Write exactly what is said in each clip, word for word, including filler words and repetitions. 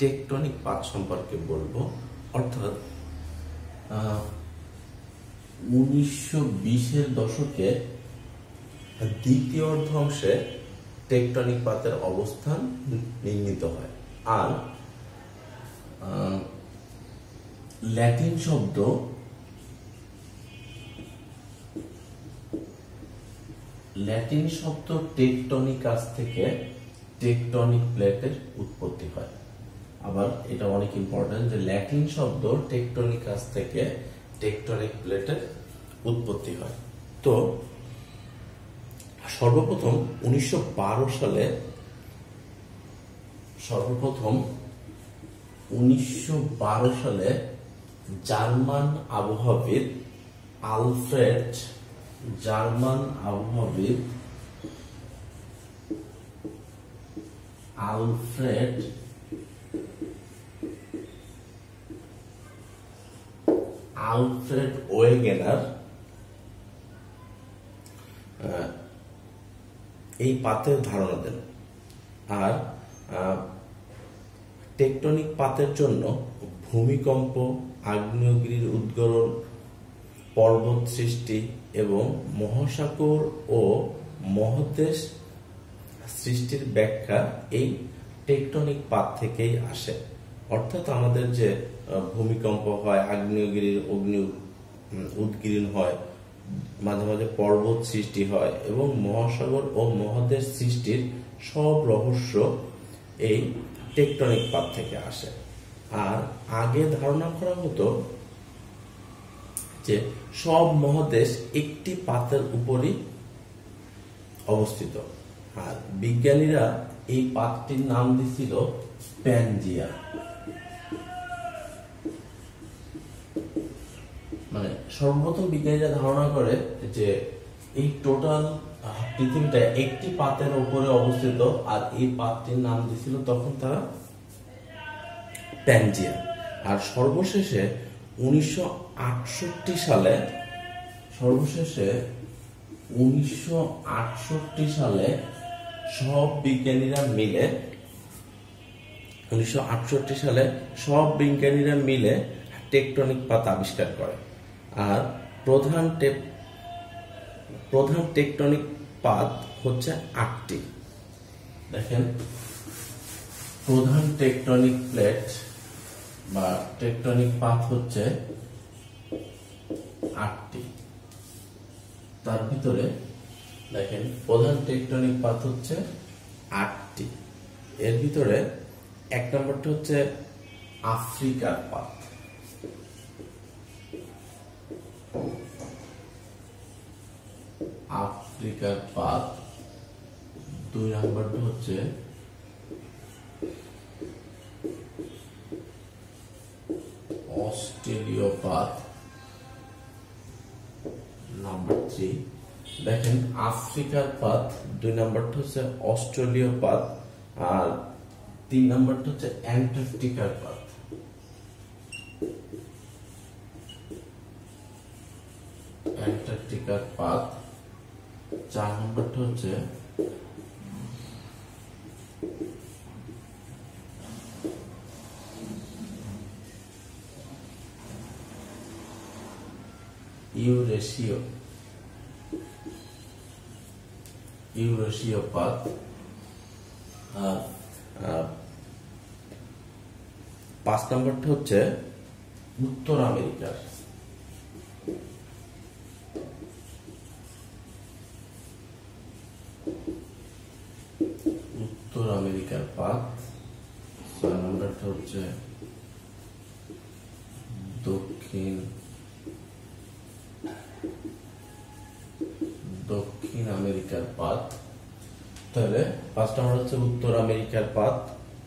Tectonic পাত সম্পর্কে বলবো। অর্থাৎ উনিশশো বিশের দশকে দ্বিতীয় অর্ধ অংশে টেকটনিক পাতের অবস্থান নির্ণীত হয়। আর ল্যাটিন শব্দ ল্যাটিন শব্দ টেকটনিকাস থেকে টেকটনিক প্লেটের উৎপত্তি হয়। আবার এটা অনেক ইম্পর্টেন্ট যে ল্যাটিন শব্দ টেকটনিকাস থেকে টেকটনিক প্লেটের উৎপত্তি হয়। তো সর্বপ্রথম উনিশশো বারো সালে সর্বপ্রথম উনিশশো বারো সালে জার্মান আবহাওয়াবিদ আলফ্রেড জার্মান আবহাওয়াবিদ আলফ্রেড আলফ্রেড ওয়েগেনার এই পাতের ধারণা দেন। আর টেকটনিক পাতের জন্য ভূমিকম্প, আগ্নেয়গিরির উদ্গরণ, পর্বত সৃষ্টি এবং মহাসাগর ও মহাদেশ সৃষ্টির ব্যাখ্যা এই টেকটনিক পাত থেকেই আসে। অর্থাৎ আমাদের যে ভূমিকম্প হয়, আগ্নেয়গিরির অগ্নি উদ্গীরণ হয়, মাঝে মাঝে পর্বত সৃষ্টি হয় এবং মহাসাগর ও মহাদেশ সৃষ্টির সব রহস্য এই টেকটনিক পাত থেকে আসে। আর আগে ধারণা করা হতো যে সব মহাদেশ একটি পাতের উপরই অবস্থিত। আর বিজ্ঞানীরা এই পাতটির নাম দিয়েছিল প্যানজিয়া, মানে সর্বপ্রথম বিজ্ঞানীরা ধারণা করে যে এই টোটাল পৃথিবীটা একটি পাতের উপরে অবস্থিত। আর এই পাতটির নাম দিয়েছিল তখন তারা প্যানজিয়া। আর সর্বশেষে উনিশশো আটষট্টি সালে সর্বশেষে উনিশশো আটষট্টি সালে সব বিজ্ঞানীরা মিলে উনিশশো আটষট্টি সালে সব বিজ্ঞানীরা মিলে টেকটনিক পাত আবিষ্কার করে। আর প্রধান টেপ প্রধান টেকটনিক পাত হচ্ছে আটটি। দেখেন, প্রধান টেকটনিক প্লেট বা টেকটনিক পাত হচ্ছে আটটি। তার ভিতরে দেখেন প্রধান টেকটনিক পাত হচ্ছে আটটি। এর ভিতরে এক নম্বরটা হচ্ছে আফ্রিকার পাত। আফ্রিকার পাত দুই নম্বরটা হচ্ছে অস্ট্রেলীয় পাত, নাম্বার থ্রি। দেখেন আফ্রিকার পাত, দুই নম্বরটা হচ্ছে অস্ট্রেলীয় পাত, আর তিন নম্বরটা হচ্ছে অ্যান্টার্কটিকার পাত। অ্যান্টার্কটিকার পাত চার নম্বরটা হচ্ছে ইউরেশীয় ইউরেশীয় পাত, আর পাঁচ নম্বরটা হচ্ছে উত্তর আমেরিকার উত্তর আমেরিকার পাত, ছয় নম্বরটা হচ্ছে দক্ষিণ দক্ষিণ আমেরিকার পাত। তাহলে পাঁচ নম্বর হচ্ছে উত্তর আমেরিকার পাত,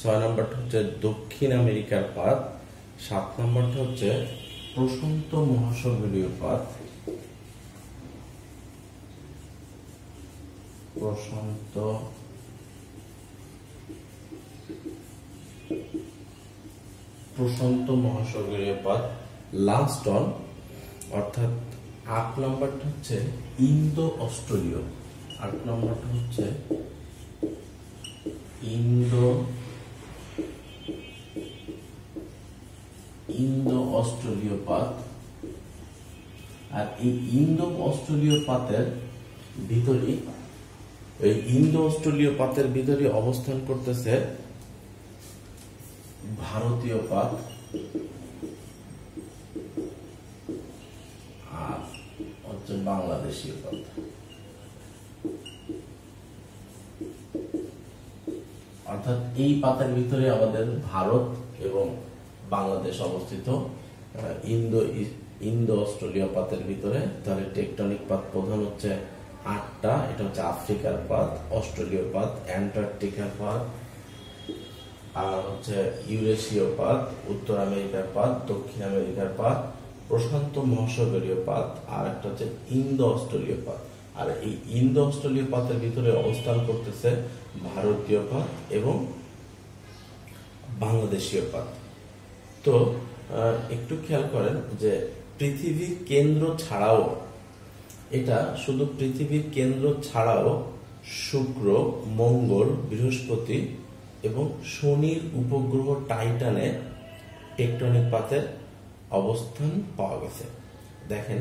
ছয় নম্বরটা হচ্ছে দক্ষিণ আমেরিকার পাত, সাত নম্বরটা হচ্ছে প্রশান্ত মহাসাগরীয় পাত প্রশান্ত প্রশান্ত মহাসাগরীয় পাত, লাস্ট অন অর্থাৎ আট নম্বরটা হচ্ছে ইন্দো অস্ট্রেলীয় আট নম্বরটা হচ্ছে ইন্দো ইন্দো-অস্ট্রেলীয় পাত আর এই ইন্দো-অস্ট্রেলীয় পাতের ভিতরে এই ইন্দো-অস্ট্রেলীয় পাতের ভিতরে অবস্থান করতেছে ভারতীয় পাত আর হচ্ছে বাংলাদেশীয় পাত। অর্থাৎ এই পাতের ভিতরে আমাদের ভারত এবং বাংলাদেশ অবস্থিত। ইন্দো ইন্দো অস্ট্রেলীয় পাতের ভিতরে তাহলে টেকটনিক পাত প্রধান হচ্ছে আটটা। এটা হচ্ছে আফ্রিকার পাত, অস্ট্রেলীয় পাত, অ্যান্টার্কটিকার পাত, আর হচ্ছে ইউরেশীয় পাত, উত্তর আমেরিকার পাত, দক্ষিণ আমেরিকার পাত, প্রশান্ত মহাসাগরীয় পাত, আর একটা হচ্ছে ইন্দো অস্ট্রেলীয় পাত। আর এই ইন্দো অস্ট্রেলীয় পাতের ভিতরে অবস্থান করতেছে ভারতীয় পাত এবং বাংলাদেশীয় পাত। তো একটু খেয়াল করেন যে পৃথিবীর কেন্দ্র ছাড়াও, এটা শুধু পৃথিবীর কেন্দ্র ছাড়াও শুক্র, মঙ্গল, বৃহস্পতি এবং শনির উপগ্রহ টাইটানে টেকটনিক পাতের অবস্থান পাওয়া গেছে। দেখেন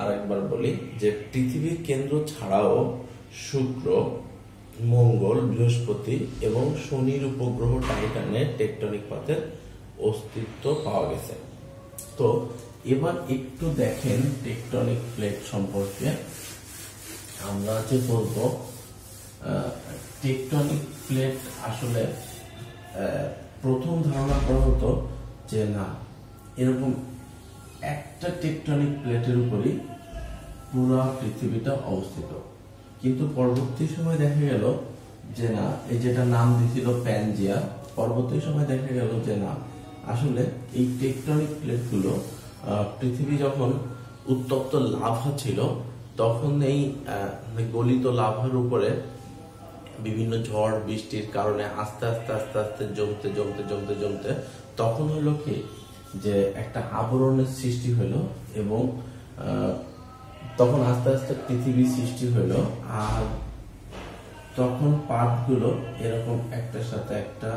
আরেকবার বলি যে পৃথিবীর কেন্দ্র ছাড়াও শুক্র, মঙ্গল, বৃহস্পতি এবং শনির উপগ্রহ টাইটানে টেকটনিক পাতের অস্তিত্ব পাওয়া গেছে। তো এবার একটু দেখেন টেকটনিক প্লেট সম্পর্কে আমরা যে বলবো। টেকটনিক প্লেট আসলে প্রথম ধারণা করা হতো যে না, এরকম একটা টেকটনিক প্লেটের উপরই পুরা পৃথিবীটা অবস্থিত, কিন্তু পরবর্তী সময় দেখা গেল যে না, এই যেটা নাম দিয়েছিল প্যানজিয়া, পরবর্তী সময় দেখা গেল যে না, আসলে এই টেকটনিক প্লেটগুলো পৃথিবী যখন উত্তপ্ত লাভা ছিল তখন এই গলিত লাভার উপরে বিভিন্ন ঝড় বৃষ্টির কারণে আস্তে আস্তে আস্তে আস্তে জমতে জমতে জমতে জমতে তখন হলো কি যে একটা আবরণের সৃষ্টি হলো এবং তখন আস্তে আস্তে পৃথিবী সৃষ্টি হলো। আর তখন পাতগুলো এরকম একটার সাথে একটা,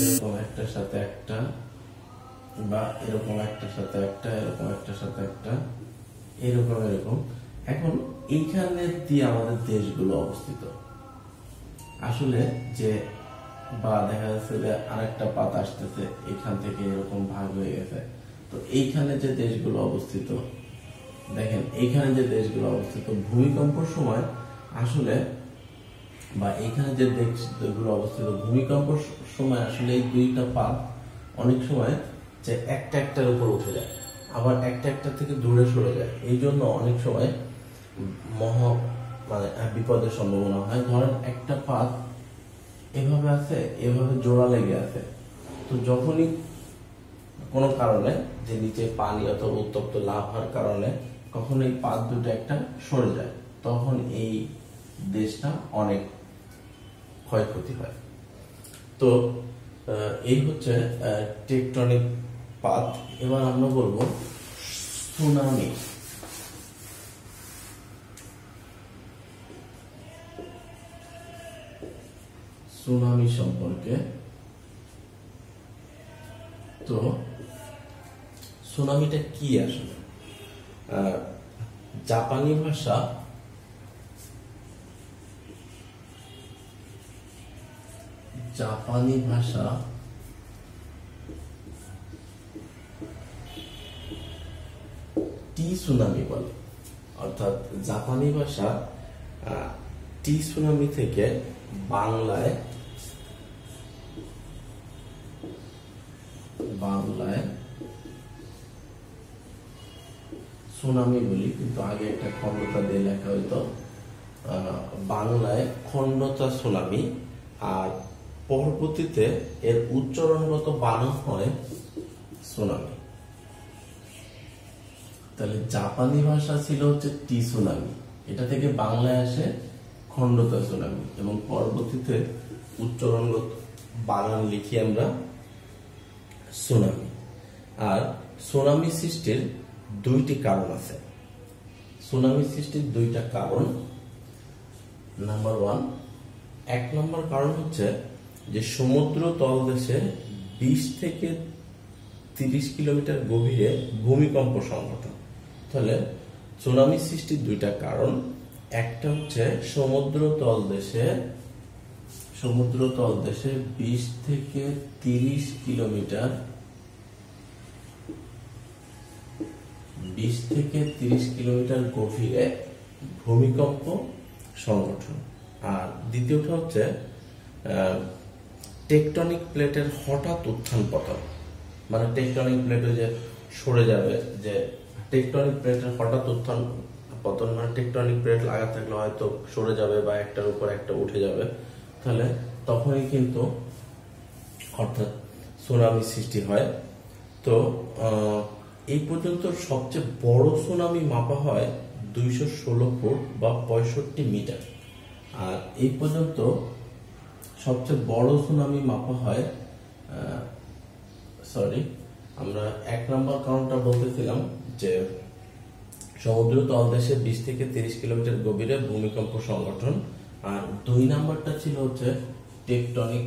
এরকম একটার সাথে একটা, বা এরকম একটার সাথে একটা, এরকম একটার সাথে একটা, এরকম এরকম। এখন এইখানে দিয়ে আমাদের দেশগুলো অবস্থিত আসলে, যে বা দেখা যাচ্ছে যে আরেকটা পাতা আসতেছে এখান থেকে এরকম ভাগ হয়ে গেছে। তো এইখানে যে দেশগুলো অবস্থিত, দেখেন এইখানে যে দেশগুলো অবস্থিত ভূমিকম্পের সময় আসলে, বা এইখানে যে দেশগুলো অবস্থিত ভূমিকম্পের সময় আসলে এই দুইটা পাত অনেক সময় যে একটা একটার উপর উঠে যায়, আবার একটা একটা থেকে দূরে সরে যায়। এই জন্য অনেক সময় মহা মানে বিপদের সম্ভাবনা হয়। ধরেন একটা পাত এভাবে আছে, এভাবে জোড়া লেগে আছে, তো যখনই কোনো কারণে যে নিচে পানি অথবা উত্তপ্ত লাভার কারণে কখন এই পাত দুটো একটা সরে যায়, তখন এই দেশটা অনেক ক্ষয়ক্ষতি হয়। তো এই হচ্ছে টেকটনিক পাত। এবার আমরা বলবো সুনামি। সুনামি সম্পর্কে, তো সুনামিটা কি আসলে? জাপানি ভাষা জাপানি ভাষা টি সুনামি বলে। অর্থাৎ জাপানি ভাষা টি সুনামি থেকে বাংলায় বাংলায় সুনামি বলি, কিন্তু আগে একটা খন্ডতা দিয়ে লেখা হইতো। বাংলায় খন্ডতা সুনামি, আর পরবর্তীতে এর উচ্চারণগত বানান হয় সুনামি। তাহলে জাপানি ভাষা ছিল হচ্ছে টি সুনামি, এটা থেকে বাংলায় আসে খন্ডতা সুনামি, এবং পরবর্তীতে উচ্চারণগত বানান লিখি আমরা সুনামি। আর সুনামি সৃষ্টির দুইটি কারণ আছে। সুনামি সৃষ্টির দুইটা কারণ, নাম্বার ওয়ান, এক নম্বর কারণ হচ্ছে যে সমুদ্র তলদেশে বিশ থেকে तीस किलोमीटर गभीरे भूमिकम्प संघटन তাহলে सुनामी सृष्टिर दुइटा कारण एक समुद्रतल देशे समुद्रतल देशे बीस थेके तीस किलोमीटर बीस थेके तीस किलोमीटर गभीरे भूमिकम्प संघटन और द्वितीयटा हच्छे टेक्टनिक प्लेटर हठात् उत्थान पतन माने टेक्टनिक प्लेटे जे सरे जाबे जे टेक्टनिक प्लेटर हठात् उत्थान पतन माने टेक्टनिक प्लेट लागা থাকলে হয়তো সরে যাবে বা একটার উপর একটা উঠে যাবে তাহলে তখনই কিন্তু অর্থাৎ সুনামি সৃষ্টি হয়। তো এই পর্যন্ত সবচেয়ে বড় সুনামি মাপা হয় দুইশো ষোলো ফুট বা পঁয়ষট্টি মিটার আর এই পর্যন্ত সবচেয়ে বড় সুনামি মাপা হয় সরি আমরা এক নাম্বার কারণটা বলতেছিলাম যে समुद्र तल देशे बीस থেকে तीस কিলোমিটার গভীরে ভূমিকম্প সংঘটন আর দুই নাম্বারটা ছিল হচ্ছে টেকটনিক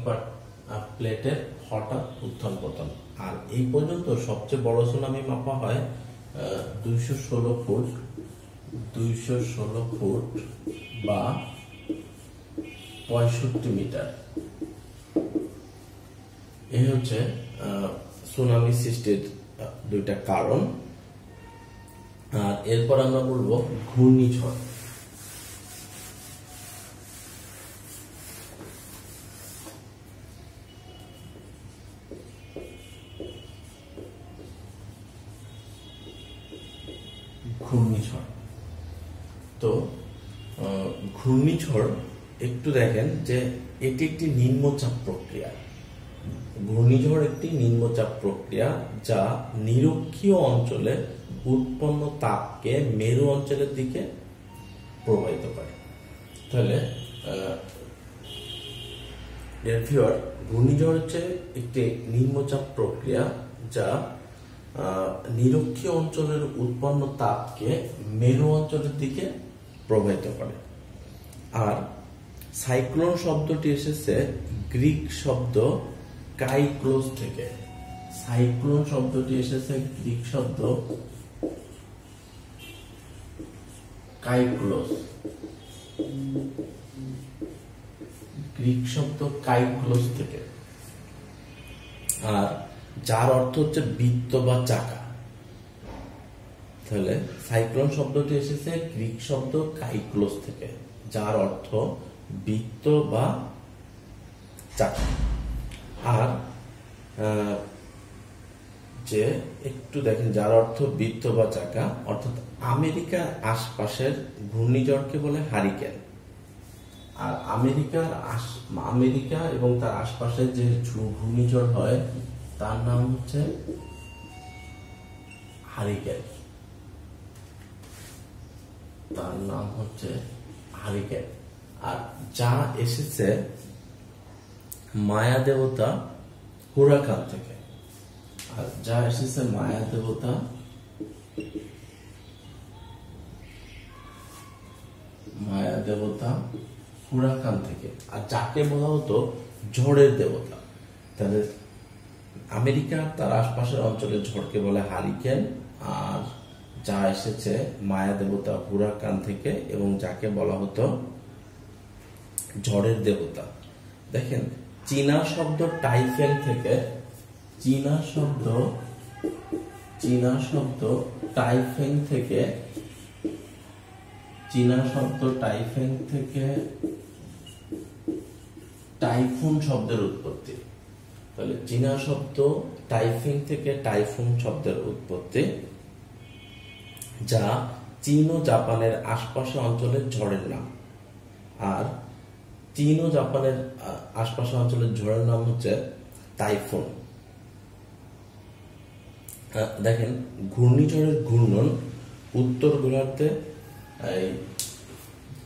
প্লেটের হঠাৎ উত্থান পতন আর এই পর্যন্ত সবচেয়ে বড় সুনামি মাপা হয় দুইশো ষোলো ফুট দুইশো ষোলো ফুট বা পঁয়ষট্টি মিটার এই হচ্ছে সুনামি সৃষ্টির দুইটা কারণ। আর এরপর আমরা বলবো ঘূর্ণিঝড়। ঘূর্ণিঝড় তো ঘূর্ণিঝড় একটু দেখেন যে এটি একটি নিম্নচাপ প্রক্রিয়া। ঘূর্ণিঝড় একটি নিম্নচাপ প্রক্রিয়া যা নিরক্ষীয় অঞ্চলে उत्पन्न तापকে মেরু অঞ্চলের দিকে প্রবাহিত করে। তাহলে এরফিওর ঘূর্ণিঝড় হচ্ছে একটি নিম্নচাপ প্রক্রিয়া যা নিরক্ষীয় অঞ্চলের উৎপন্ন তাপকে মেরু অঞ্চলের দিকে প্রবাহিত করে। আর সাইক্লোন শব্দটি এসেছে গ্রিক শব্দ কাইক্লোস থেকে। সাইক্লোন শব্দটি এসেছে গ্রিক শব্দ কাইক্লোস গ্রিক শব্দ কাইক্লোস থেকে আর যার অর্থ হচ্ছে বৃত্ত বা চাকা। তাহলে সাইক্লোন শব্দটি এসেছে গ্রিক শব্দ কাইক্লোস থেকে যার অর্থ বৃত্ত বা চাকা। আর যে একটু দেখেন যার অর্থ বৃত্ত বা চাকা অর্থাৎ আমেরিকার আশপাশের ঘূর্ণিঝড়কে বলে হারিকেন। আর আমেরিকার আমেরিকা এবং তার আশপাশের যে ঘূর্ণিঝড় হয় তার নাম হচ্ছে হারিকেন তার নাম হচ্ছে হারিকেন আর যা এসেছে মায়া দেবতা হুরাকান থেকে আর যা এসেছে মায়া দেবতা মায়া দেবতা হুরাকান থেকে আর যাকে বলা হতো ঝড়ের দেবতা। তাহলে আমেরিকা তার আশপাশের অঞ্চলে ঝড়কে বলে হারিকেন আর যা এসেছে মায়া দেবতা হুরাকান থেকে এবং যাকে বলা হতো ঝড়ের দেবতা। দেখেন চীনা শব্দ টাইফেন থেকে চীনা শব্দ চীনা শব্দ টাইফেন থেকে চীনা শব্দ টাইফেন থেকে টাইফুন শব্দের উৎপত্তি। তাহলে চীনা শব্দ টাইফেন থেকে টাইফুন শব্দের উৎপত্তি যা চীন ও জাপানের আশপাশে অঞ্চলের ঝড়ের নাম। আর চীন ও জাপানের আশপাশে অঞ্চলের ঝড়ের নাম হচ্ছে টাইফুন। দেখেন ঘূর্ণিঝড়ের ঘূর্ণন উত্তর গোলার্ধে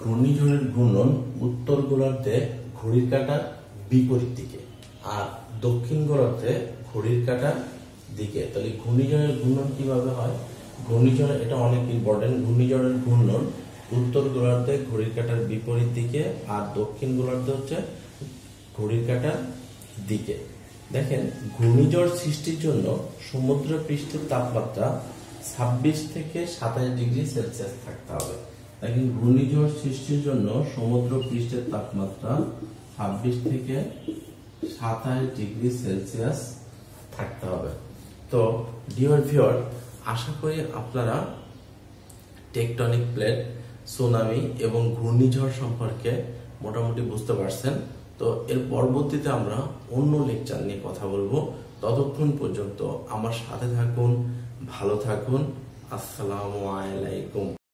ঘূর্ণিঝড়ের ঘূর্ণন উত্তর গোলার্ধে ঘড়ির কাঁটার বিপরীত দিকে আর দক্ষিণ গোলার্ধে ঘড়ির কাঁটার দিকে। তাহলে ঘূর্ণিঝড়ের ঘূর্ণন কিভাবে হয়? ঘূর্ণিঝড় এটা অনেক ইম্পর্টেন্ট। ঘূর্ণিঝড়ের ঘূর্ণন উত্তর গোলার্ধে ঘড়ির কাঁটার বিপরীত দিকে আর দক্ষিণ গোলার্ধে হচ্ছে ঘড়ির কাঁটার দিকে। देखें घूर्णिझड़ सृष्टिर जन्य समुद्र पृष्ठेर तापमात्रा छब्बीस थेके सत्ताईस डिग्री सेलसियास थाकते होबे। लेकिन घूर्णिझड़ सृष्टिर जन्य समुद्र पृष्ठेर तापमात्रा छब्बीस थेके सत्ताईस डिग्री सेलसियास थाकते होबे। तो डियर ভিউয়ার आशा करी आपनारा टेक्टनिक प्लेट सुनामी एवं घूर्णिझड़ सम्पर्के मोटामुटी बुझते पारछेन। तो एर परवर्तीते आमरा अन्य लेक्चर निये कथा बोलबो। ततक्षण पर्यन्त आमार साथे थाकुन, भालो थाकुन। आसসালামু আলাইকুম।